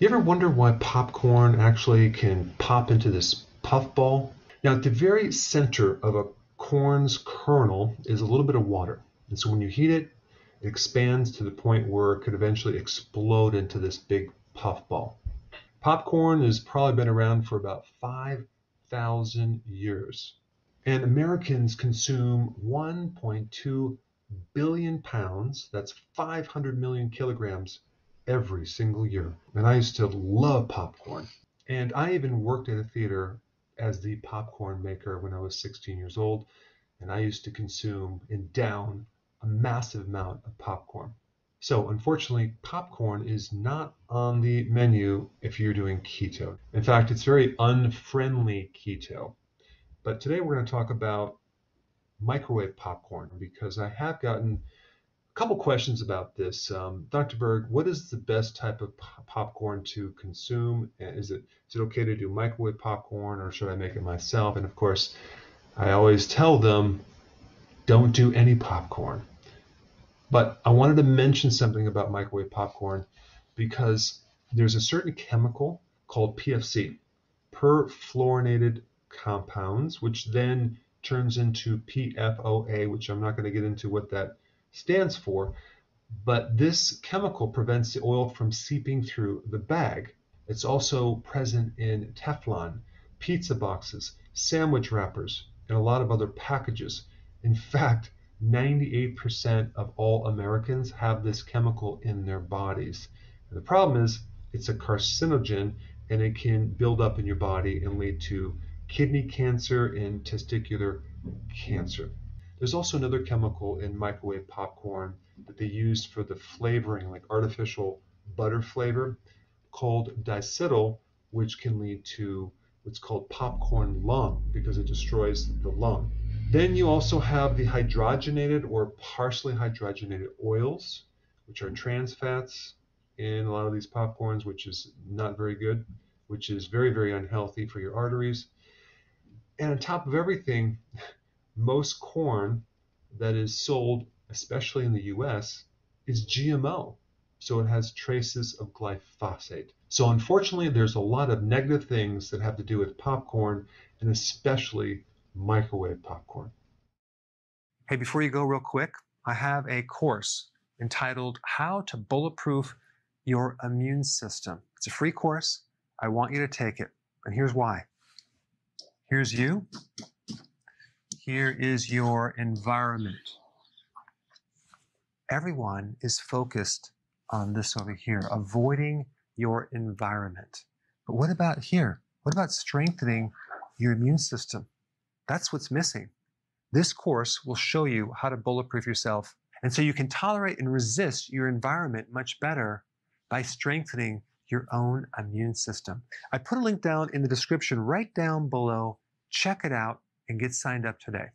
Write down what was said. You ever wonder why popcorn actually can pop into this puffball? Now, at the very center of a corn's kernel is a little bit of water. And so when you heat it, it expands to the point where it could eventually explode into this big puffball. Popcorn has probably been around for about 5,000 years. And Americans consume 1.2 billion pounds, that's 500 million kilograms, every single year. And I used to love popcorn. And I even worked at a theater as the popcorn maker when I was 16 years old. And I used to consume and down a massive amount of popcorn. So unfortunately, popcorn is not on the menu if you're doing keto. In fact, it's very unfriendly keto. But today we're going to talk about microwave popcorn because I have gotten a couple questions about this. Dr. Berg, what is the best type of popcorn to consume? Is it okay to do microwave popcorn, or should I make it myself? And of course, I always tell them, don't do any popcorn. But I wanted to mention something about microwave popcorn because there's a certain chemical called PFC, perfluorinated compounds, which then turns into PFOA, which I'm not going to get into what that stands for, but this chemical prevents the oil from seeping through the bag. It's also present in Teflon, pizza boxes, sandwich wrappers, and a lot of other packages. In fact, 98% of all Americans have this chemical in their bodies. And the problem is it's a carcinogen, and it can build up in your body and lead to kidney cancer and testicular cancer. There's also another chemical in microwave popcorn that they use for the flavoring, like artificial butter flavor, called diacetyl, which can lead to what's called popcorn lung because it destroys the lung. Then you also have the hydrogenated or partially hydrogenated oils, which are trans fats in a lot of these popcorns, which is not very good, which is very, very unhealthy for your arteries. And on top of everything, most corn that is sold, especially in the US, is GMO. So it has traces of glyphosate. So unfortunately, there's a lot of negative things that have to do with popcorn, and especially microwave popcorn. Hey, before you go real quick, I have a course entitled How to Bulletproof Your Immune System. It's a free course. I want you to take it, and here's why. Here's you. Here is your environment. Everyone is focused on this over here, avoiding your environment. But what about here? What about strengthening your immune system? That's what's missing. This course will show you how to bulletproof yourself, and so you can tolerate and resist your environment much better by strengthening your own immune system. I put a link down in the description right down below. Check it out and get signed up today.